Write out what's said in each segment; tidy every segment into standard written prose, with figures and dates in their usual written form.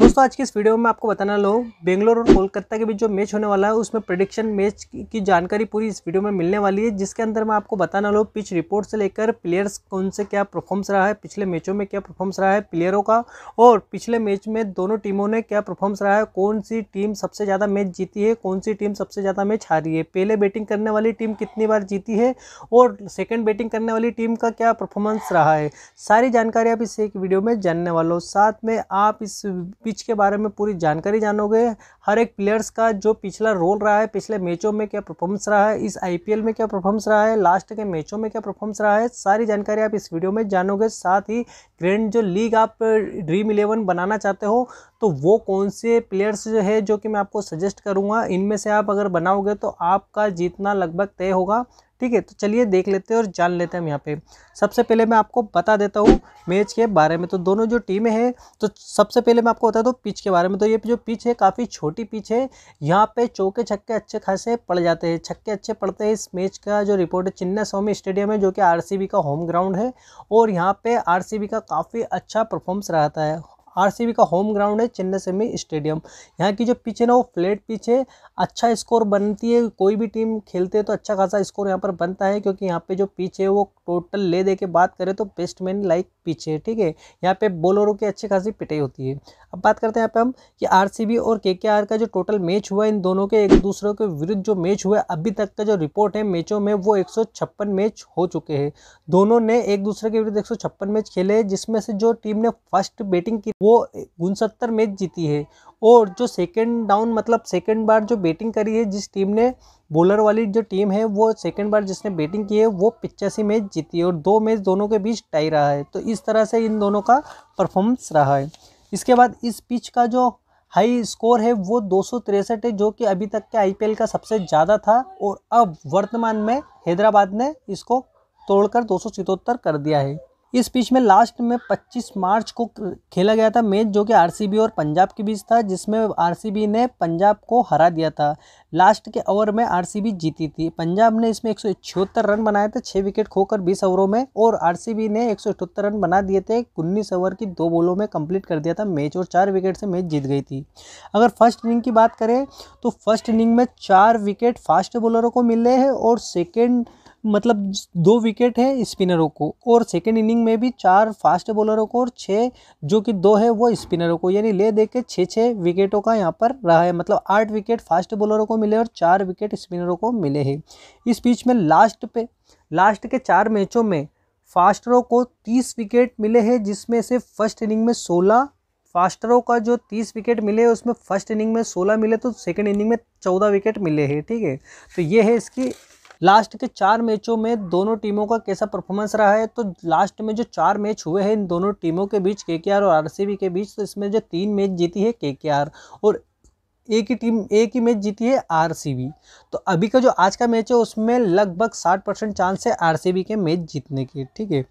दोस्तों आज की इस वीडियो में आपको बताना लोग बेंगलोर और कोलकाता के बीच जो मैच होने वाला है उसमें प्रेडिक्शन मैच की जानकारी पूरी इस वीडियो में मिलने वाली है, जिसके अंदर मैं आपको बताना लोग पिच रिपोर्ट से लेकर प्लेयर्स कौन से क्या परफॉर्मेंस रहा है, पिछले मैचों में क्या परफॉर्मेंस रहा है प्लेयरों का, और पिछले मैच में दोनों टीमों ने क्या परफॉर्मेंस रहा है, कौन सी टीम सबसे ज़्यादा मैच जीती है, कौन सी टीम सबसे ज़्यादा मैच हारी है, पहले बैटिंग करने वाली टीम कितनी बार जीती है और सेकेंड बैटिंग करने वाली टीम का क्या परफॉर्मेंस रहा है, सारी जानकारी आप इस एक वीडियो में जानने वाले हो। साथ में आप इस पिच के बारे में पूरी जानकारी जानोगे, हर एक प्लेयर्स का जो पिछला रोल रहा है, पिछले मैचों में क्या परफॉर्मेंस रहा है, इस आईपीएल में क्या परफॉर्मेंस रहा है, लास्ट के मैचों में क्या परफॉर्मेंस रहा है, सारी जानकारी आप इस वीडियो में जानोगे। साथ ही ग्रैंड जो लीग आप ड्रीम11 बनाना चाहते हो तो वो कौन से प्लेयर्स जो है जो कि मैं आपको सजेस्ट करूँगा, इनमें से आप अगर बनाओगे तो आपका जीतना लगभग तय होगा। ठीक है, तो चलिए देख लेते हैं और जान लेते हैं। हम यहाँ पे सबसे पहले मैं आपको बता देता हूँ मैच के बारे में, तो दोनों जो टीमें हैं, तो सबसे पहले मैं आपको बता दूँ पिच के बारे में। तो ये जो पिच है काफ़ी छोटी पिच है, यहाँ पे चौके छक्के अच्छे खासे पड़ जाते हैं, छक्के अच्छे पड़ते हैं। इस मैच का जो रिपोर्ट है चिन्नास्वामी स्टेडियम है जो कि आरसीबी का होम ग्राउंड है, और यहाँ पर आरसीबी का काफ़ी अच्छा परफॉर्मेंस रहता है। आरसीबी का होम ग्राउंड है चिन्नास्वामी स्टेडियम। यहाँ की जो पिच है ना वो फ्लैट पिच है, अच्छा स्कोर बनती है, कोई भी टीम खेलते हैं तो अच्छा खासा स्कोर यहाँ पर बनता है, क्योंकि यहाँ पे जो पिच है वो टोटल ले दे के बात करें तो बेस्टमैन लाइक पिच है। ठीक है, यहाँ पे बॉलरों की अच्छी खासी पिटाई होती है। अब बात करते हैं यहाँ पे हम कि आरसीबी और केकेआर का जो टोटल मैच हुआ, इन दोनों के एक दूसरे के विरुद्ध जो मैच हुआ अभी तक का जो रिपोर्ट है मैचों में, वो 156 मैच हो चुके हैं। दोनों ने एक दूसरे के विरुद्ध 156 मैच खेले हैं, जिसमें से जो टीम ने फर्स्ट बैटिंग की वो 69 मैच जीती है, और जो सेकेंड डाउन मतलब सेकेंड बार जो बैटिंग करी है, जिस टीम ने बॉलर वाली जो टीम है वो सेकेंड बार जिसने बैटिंग की है वो 85 मैच जीती है, और दो मैच दोनों के बीच टाई रहा है। तो इस तरह से इन दोनों का परफॉर्मेंस रहा है। इसके बाद इस पिच का जो हाई स्कोर है वो 263 है, जो कि अभी तक के आईपीएल का सबसे ज़्यादा था, और अब वर्तमान में हैदराबाद ने इसको तोड़कर 277 कर दिया है। इस पिच में लास्ट में 25 मार्च को खेला गया था मैच, जो कि आरसीबी और पंजाब के बीच था, जिसमें आरसीबी ने पंजाब को हरा दिया था। लास्ट के ओवर में आरसीबी जीती थी। पंजाब ने इसमें 176 रन बनाए थे 6 विकेट खोकर 20 ओवरों में, और आरसीबी ने 178 रन बना दिए थे 19 ओवर की 2 बॉलों में कंप्लीट कर दिया था मैच, और 4 विकेट से मैच जीत गई थी। अगर फर्स्ट इनिंग की बात करें तो फर्स्ट इनिंग में 4 विकेट फास्ट बॉलरों को मिले हैं, और सेकेंड मतलब 2 विकेट है स्पिनरों को, और सेकेंड इनिंग में भी 4 फास्ट बॉलरों को और 6 जो कि 2 है वो स्पिनरों को, यानी ले दे के 6-6 विकेटों का यहाँ पर रहा है। मतलब 8 विकेट फास्ट बॉलरों को मिले और 4 विकेट स्पिनरों को मिले हैं। इस बीच में लास्ट के 4 मैचों में फास्टरों को 30 विकेट मिले हैं, जिसमें से फर्स्ट इनिंग में 16 फास्टरों का जो 30 विकेट मिले उसमें फर्स्ट इनिंग में 16 मिले, तो सेकेंड इनिंग में 14 विकेट मिले हैं। ठीक है, तो ये है इसकी लास्ट के 4 मैचों में दोनों टीमों का कैसा परफॉर्मेंस रहा है। तो लास्ट में जो 4 मैच हुए हैं इन दोनों टीमों के बीच, केकेआर और आरसीबी के बीच, तो इसमें जो 3 मैच जीती है केकेआर, और एक ही मैच जीती है आरसीबी। तो अभी का जो आज का मैच है उसमें लगभग 60% चांस है आरसीबी के मैच जीतने की। ठीक है,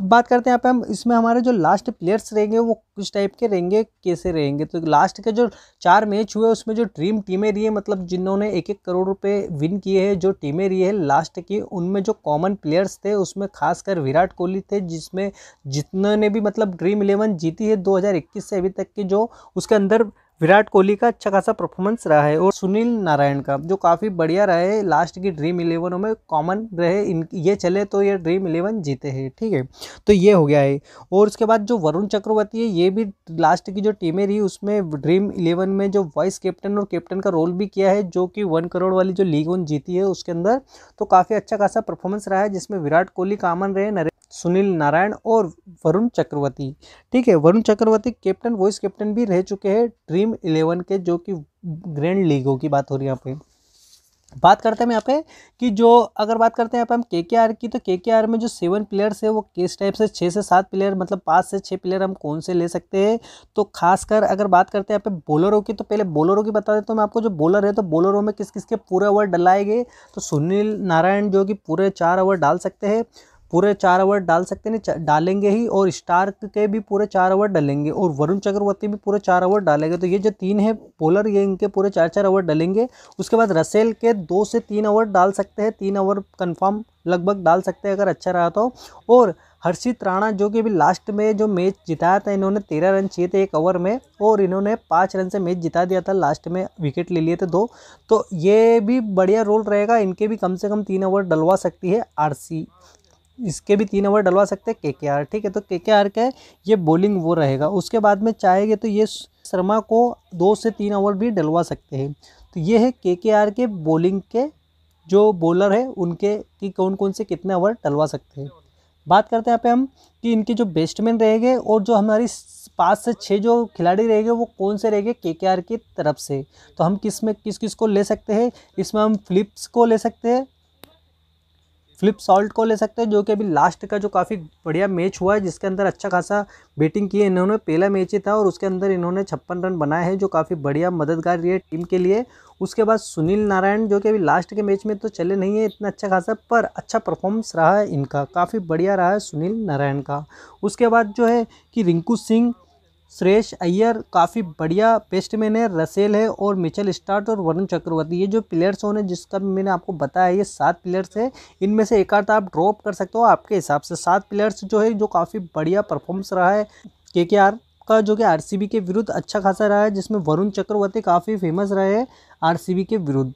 अब बात करते हैं यहाँ पे हम इसमें हमारे जो लास्ट प्लेयर्स रहेंगे वो किस टाइप के रहेंगे, कैसे रहेंगे। तो लास्ट के जो 4 मैच हुए उसमें जो ड्रीम टीमें रही है, मतलब जिन्होंने 1-1 करोड़ रुपये विन किए हैं, जो टीमें रही है लास्ट की, उनमें जो कॉमन प्लेयर्स थे उसमें खासकर विराट कोहली थे, जिसमें जितने भी मतलब ड्रीम11 जीती है 2021 से अभी तक की, जो उसके अंदर विराट कोहली का अच्छा खासा परफॉर्मेंस रहा है, और सुनील नारायण का जो काफ़ी बढ़िया रहा है। लास्ट की ड्रीम11 में कॉमन रहे, इन ये चले तो ये ड्रीम11 जीते हैं। ठीक है, तो ये हो गया है। और उसके बाद जो वरुण चक्रवर्ती है, ये भी लास्ट की जो टीमें रही उसमें ड्रीम11 में जो वाइस कैप्टन और कैप्टन का रोल भी किया है, जो कि 1 करोड़ वाली जो लीग 1 जीती है उसके अंदर, तो काफ़ी अच्छा खासा परफॉर्मेंस रहा है, जिसमें विराट कोहली कॉमन रहे, सुनील नारायण और वरुण चक्रवर्ती। ठीक है, Varun Chakravarthy captain vice captain भी रह चुके हैं ड्रीम11 के, जो कि ग्रैंड लीगों की बात हो रही है। यहाँ पे बात करते हैं यहाँ पे कि जो अगर बात करते हैं यहाँ पे हम केकेआर की, तो केकेआर में जो 7 प्लेयर्स है वो किस टाइप से 6 से 7 प्लेयर मतलब 5 से 6 प्लेयर हम कौन से ले सकते हैं। तो खासकर अगर बात करते हैं यहाँ पे बॉलरों की, तो पहले बॉलरों की बता देता हूँ मैं आपको। जो बॉलर है तो बॉलरों में किस किस के पूरे ओवर डलाए गए, तो सुनील नारायण जो कि पूरे 4 ओवर डाल सकते हैं, पूरे 4 ओवर डाल सकते हैं, डालेंगे ही, और स्टार्क के भी पूरे 4 ओवर डालेंगे, और वरुण चक्रवर्ती भी पूरे 4 ओवर डालेंगे। तो ये जो 3 है बॉलर ये इनके पूरे 4-4 ओवर डालेंगे। उसके बाद रसेल के 2 से 3 ओवर डाल सकते हैं, 3 ओवर कंफर्म लगभग डाल सकते हैं अगर अच्छा रहा तो, और हर्षित राणा जो कि अभी लास्ट में जो मैच जिताया था इन्होंने 13 रन चाहिए थे एक ओवर में और इन्होंने 5 रन से मैच जिता दिया था, लास्ट में विकेट ले लिए थे 2। तो ये भी बढ़िया रोल रहेगा, इनके भी कम से कम 3 ओवर डलवा सकती है आरसी, इसके भी 3 ओवर डलवा सकते हैं केकेआर। ठीक है, तो केकेआर का ये बॉलिंग वो रहेगा। उसके बाद में चाहेंगे तो ये शर्मा को 2 से 3 ओवर भी डलवा सकते हैं। तो ये है केकेआर के बॉलिंग के जो बॉलर है उनके कि कौन कौन से कितने ओवर डलवा सकते हैं। बात करते हैं यहाँ पे हम कि इनके जो बेस्टमैन रहेंगे और जो हमारी 5 से 6 जो खिलाड़ी रहेंगे वो कौन से रहेंगे केकेआर की तरफ से। तो हम किस को ले सकते हैं, इसमें हम फिलिप्स को ले सकते हैं, फिलिप सॉल्ट को ले सकते हैं जो कि अभी लास्ट का जो काफ़ी बढ़िया मैच हुआ है जिसके अंदर अच्छा खासा बैटिंग की है इन्होंने, पहला मैच ही था और उसके अंदर इन्होंने 56 रन बनाए हैं जो काफ़ी बढ़िया मददगार रही है टीम के लिए। उसके बाद सुनील नारायण जो कि अभी लास्ट के मैच में तो चले नहीं है इतना अच्छा खासा, पर अच्छा परफॉर्मेंस रहा है इनका, काफ़ी बढ़िया रहा है सुनील नारायण का। उसके बाद जो है कि रिंकू सिंह, श्रेयस अय्यर काफ़ी बढ़िया बेस्टमैन है, रसेल है और मिचेल स्टार्क और वरुण चक्रवर्ती, ये जो प्लेयर्स होने जिसका मैंने आपको बताया ये 7 प्लेयर्स हैं, इनमें से एक आध आप ड्रॉप कर सकते हो आपके हिसाब से। 7 प्लेयर्स जो है जो काफ़ी बढ़िया परफॉर्मेंस रहा है केकेआर का जो कि आरसीबी के विरुद्ध अच्छा खासा रहा है, जिसमें वरुण चक्रवर्ती काफ़ी फेमस रहे हैं आरसीबी के विरुद्ध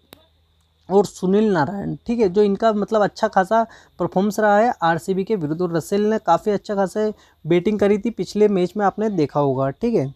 और सुनील नारायण। ठीक है, जो इनका मतलब अच्छा खासा परफॉर्मेंस रहा है आरसीबी के विरुद्ध। और रसेल ने काफ़ी अच्छा खासा बैटिंग करी थी पिछले मैच में, आपने देखा होगा। ठीक है,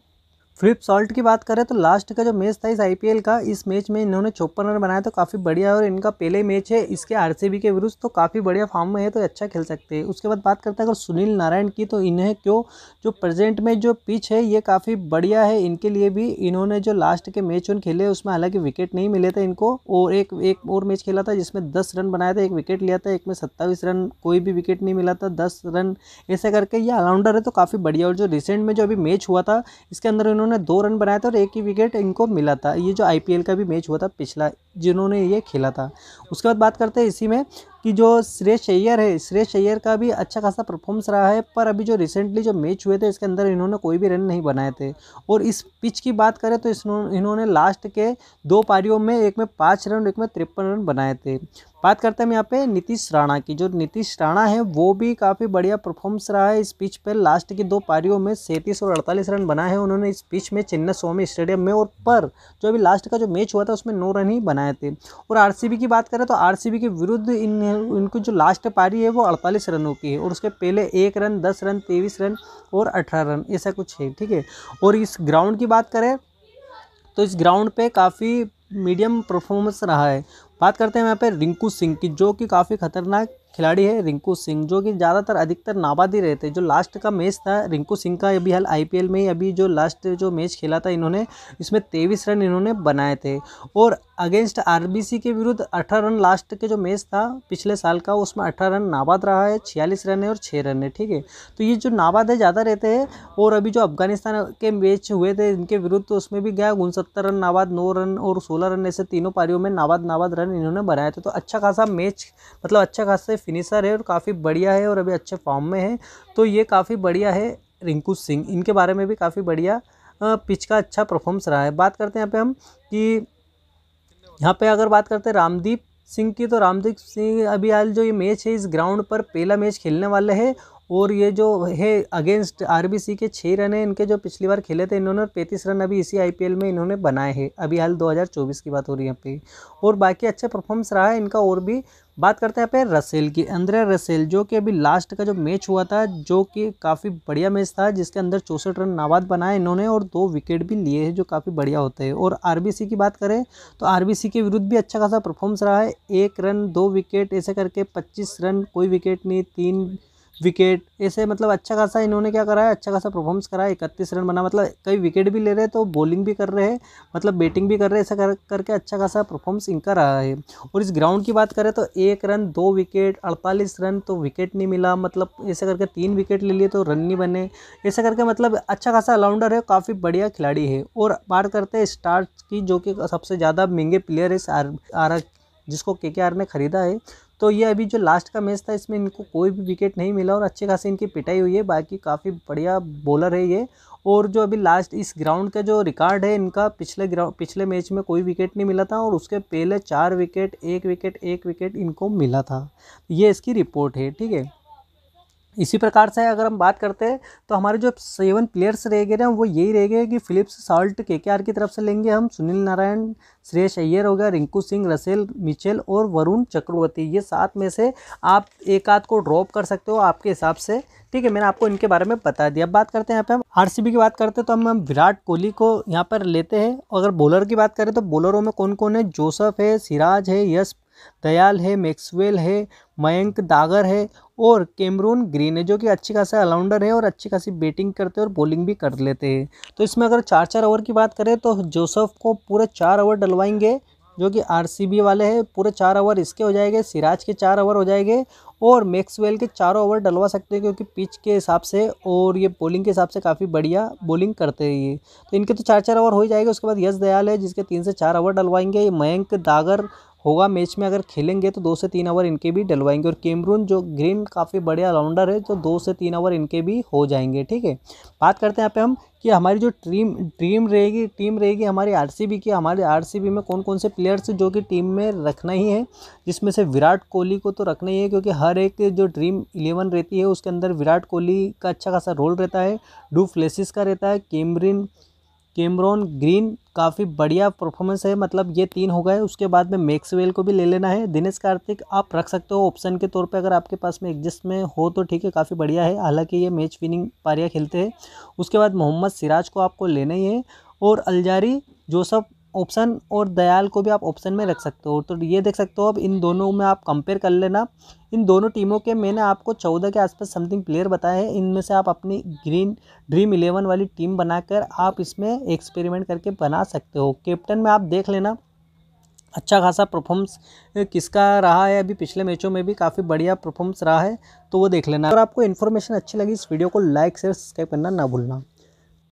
फिलिप सॉल्ट की बात करें तो लास्ट का जो मैच था इस आईपीएल का, इस मैच में इन्होंने 54 रन बनाया तो काफ़ी बढ़िया है और इनका पहले मैच है इसके आरसीबी के विरुद्ध, तो काफ़ी बढ़िया फॉर्म में है तो अच्छा खेल सकते हैं। उसके बाद बात करते हैं अगर सुनील नारायण की, तो इन्हें क्यों जो प्रेजेंट में जो पिच है ये काफ़ी बढ़िया है इनके लिए भी। इन्होंने जो लास्ट के मैच उन खेले उसमें हालांकि विकेट नहीं मिले थे इनको, और एक और मैच खेला था जिसमें 10 रन बनाया था, एक विकेट लिया था, एक में 27 रन, कोई भी विकेट नहीं मिला था, 10 रन, ऐसे करके ये ऑलराउंडर है तो काफ़ी बढ़िया। और जो रिसेंट में जो अभी मैच हुआ था इसके अंदर उन्होंने 2 रन बनाए थे और 1 ही विकेट इनको मिला था, ये जो आईपीएल का भी मैच हुआ था पिछला जिन्होंने ये खेला था। उसके बाद बात करते हैं इसी में कि जो श्रेयस अय्यर है, श्रेयस अय्यर का भी अच्छा खासा परफॉर्मेंस रहा है, पर अभी जो रिसेंटली जो मैच हुए थे इसके अंदर इन्होंने कोई भी रन नहीं बनाए थे। और इस पिच की बात करें तो इन्होंने लास्ट के 2 पारियों में, एक में 5 रन, एक में 53 रन बनाए थे। बात करते हैं यहाँ पे नीतीश राणा की, जो नीतीश राणा है वो भी काफ़ी बढ़िया परफॉर्मेंस रहा है इस पिच पर, लास्ट की 2 पारियों में 37 और 48 रन बनाए हैं उन्होंने इस पिच में चिन्नास्वामी स्टेडियम में, और पर जो अभी लास्ट का जो मैच हुआ था उसमें 9 रन ही बनाए थे। और आरसीबी की बात करें तो आरसीबी के विरुद्ध उनको जो लास्ट पारी है वो 48 रनों की है और उसके पहले 1 रन, 10 रन, 23 रन और 18 रन ऐसा कुछ है। ठीक है, और इस ग्राउंड की बात करें तो इस ग्राउंड पे काफ़ी मीडियम परफॉर्मेंस रहा है। बात करते हैं यहाँ पे रिंकू सिंह की, जो कि काफ़ी खतरनाक खिलाड़ी है रिंकू सिंह, जो कि ज़्यादातर अधिकतर नाबाद ही रहते। जो लास्ट का मैच था रिंकू सिंह का अभी हाल आईपीएल में ही, अभी जो लास्ट जो मैच खेला था इन्होंने, इसमें 23 रन इन्होंने बनाए थे और अगेंस्ट आरबीसी के विरुद्ध 18 रन, लास्ट के जो मैच था पिछले साल का उसमें 18 रन नाबाद रहा है, 46 रन है और 6 रन है। ठीक है, तो ये जो नाबाद है ज़्यादा रहते हैं। और अभी जो अफगानिस्तान के मैच हुए थे इनके विरुद्ध तो उसमें भी गया 69 रन नाबाद, 9 रन और 16 रन, ऐसे तीनों पारियों में नाबाद रन इन्होंने बनाए थे। तो अच्छा खासा मैच मतलब अच्छा खासा फिनिशर है और काफ़ी बढ़िया है और अभी अच्छे फॉर्म में है, तो ये काफ़ी बढ़िया है रिंकू सिंह, इनके बारे में भी काफ़ी बढ़िया पिच का अच्छा परफॉर्मेंस रहा है। बात करते हैं यहाँ पे हम कि यहाँ पे अगर बात करते हैं रामदीप सिंह की, तो रामदीप सिंह अभी हाल जो ये मैच है इस ग्राउंड पर पहला मैच खेलने वाले हैं और ये जो है अगेंस्ट आरबीसी के 6 रन है इनके, जो पिछली बार खेले थे इन्होंने 35 रन अभी इसी आईपीएल में इन्होंने बनाए हैं, अभी हाल 2024 की बात हो रही है यहाँ पे, और बाकी अच्छा परफॉर्मेंस रहा है इनका। और भी बात करते हैं यहाँ पे रसेल की, अंद्रे रसेल, जो कि अभी लास्ट का जो मैच हुआ था जो कि काफ़ी बढ़िया मैच था जिसके अंदर 64 रन नाबाद बनाए इन्होंने और 2 विकेट भी लिए हैं जो काफ़ी बढ़िया होते हैं। और आरबीसी की बात करें तो आरबीसी के विरुद्ध भी अच्छा खासा परफॉर्मेंस रहा है, 1 रन, 2 विकेट ऐसे करके, 25 रन, कोई विकेट नहीं, 3 विकेट, ऐसे मतलब अच्छा खासा इन्होंने क्या करा है, अच्छा खासा परफॉर्मेंस करा है, 31 रन बना, मतलब कई विकेट भी ले रहे हैं तो बॉलिंग भी कर रहे हैं, मतलब बैटिंग भी कर रहे हैं, ऐसा करके अच्छा खासा परफॉर्मेंस इनका रहा है। और इस ग्राउंड की बात करें तो 1 रन, 2 विकेट, 48 रन, तो विकेट नहीं मिला, मतलब ऐसे करके 3 विकेट ले लिए तो रन नहीं बने, ऐसा करके मतलब अच्छा खासा ऑलराउंडर है, काफ़ी बढ़िया खिलाड़ी है। और बात करते हैं स्टार्क की, जो कि सबसे ज़्यादा महंगे प्लेयर है जिसको केकेआर ने ख़रीदा है, तो ये अभी जो लास्ट का मैच था इसमें इनको कोई भी विकेट नहीं मिला और अच्छे खासे इनकी पिटाई हुई है, बाकी काफ़ी बढ़िया बॉलर है ये। और जो अभी लास्ट इस ग्राउंड का जो रिकॉर्ड है इनका, पिछले मैच में कोई विकेट नहीं मिला था और उसके पहले 4 विकेट, 1 विकेट इनको मिला था, ये इसकी रिपोर्ट है। ठीक है, इसी प्रकार से अगर हम बात करते हैं तो हमारे जो 7 प्लेयर्स रह गए हैं वो यही रह गए कि फिलिप साल्ट केकेआर की तरफ से लेंगे हम, सुनील नारायण, श्रेयस अय्यर हो गया, रिंकू सिंह, रसेल मिचेल और वरुण चक्रवर्ती, ये 7 में से आप एक आध को ड्रॉप कर सकते हो आपके हिसाब से, ठीक है। मैंने आपको इनके बारे में बता दिया। अब बात करते हैं यहाँ पे हम आरसीबी की बात करते हैं तो हम विराट कोहली को यहाँ पर लेते हैं। अगर बॉलर की बात करें तो बॉलरों में कौन कौन है, जोसेफ है, सिराज है, यश दयाल है, मैक्सवेल है, मयंक दागर है और कैमरून ग्रीन है, जो कि अच्छी खासा ऑलराउंडर है और अच्छी खासी बैटिंग करते हैं और बॉलिंग भी कर लेते हैं। तो इसमें अगर 4-4 ओवर की बात करें तो जोसेफ को पूरे 4 ओवर डलवाएंगे, जो कि आरसीबी वाले हैं, पूरे 4 ओवर इसके हो जाएंगे, सिराज के 4 ओवर हो जाएंगे और मैक्सवेल के 4 ओवर डलवा सकते हैं क्योंकि पिच के हिसाब से और ये बॉलिंग के हिसाब से काफ़ी बढ़िया बॉलिंग करते हैं ये, तो इनके तो 4-4 ओवर हो ही जाएंगे। उसके बाद यश दयाल है जिसके 3 से 4 ओवर डलवाएंगे, ये मयंक दागर होगा मैच में अगर खेलेंगे तो 2 से 3 ओवर इनके भी डलवाएंगे और कैमरून जो ग्रीन काफ़ी बढ़िया ऑलराउंडर है तो 2 से 3 ओवर इनके भी हो जाएंगे, ठीक है। बात करते हैं यहाँ पे हम कि हमारी जो टीम रहेगी हमारी आरसीबी की, हमारे आरसीबी में कौन कौन से प्लेयर्स जो कि टीम में रखना ही है, जिसमें से विराट कोहली को तो रखना ही है क्योंकि हर एक जो ड्रीम 11 रहती है उसके अंदर विराट कोहली का अच्छा खासा रोल रहता है, डू फ्लेसिस का रहता है, कैमरॉन ग्रीन काफ़ी बढ़िया परफॉर्मेंस है, मतलब ये 3 हो गए। उसके बाद में मैक्सवेल को भी ले लेना है, दिनेश कार्तिक आप रख सकते हो ऑप्शन के तौर पे, अगर आपके पास में एडजस्ट में हो तो ठीक है, काफ़ी बढ़िया है, हालांकि ये मैच विनिंग पारियाँ खेलते हैं। उसके बाद मोहम्मद सिराज को आपको लेना ही है और अलजारी, जोसेफ ऑप्शन और दयाल को भी आप ऑप्शन में रख सकते हो। तो ये देख सकते हो, अब इन दोनों में आप कंपेयर कर लेना। इन दोनों टीमों के मैंने आपको 14 के आसपास समथिंग प्लेयर बताए हैं, इनमें से आप अपनी ड्रीम 11 वाली टीम बनाकर आप इसमें एक्सपेरिमेंट करके बना सकते हो। कैप्टन में आप देख लेना अच्छा खासा परफॉर्मेंस किसका रहा है, अभी पिछले मैचों में भी काफ़ी बढ़िया परफॉर्मेंस रहा है तो वो देख लेना। अगर आपको इन्फॉर्मेशन अच्छी लगी इस वीडियो को लाइक शेयर सब्सक्राइब करना ना भूलना।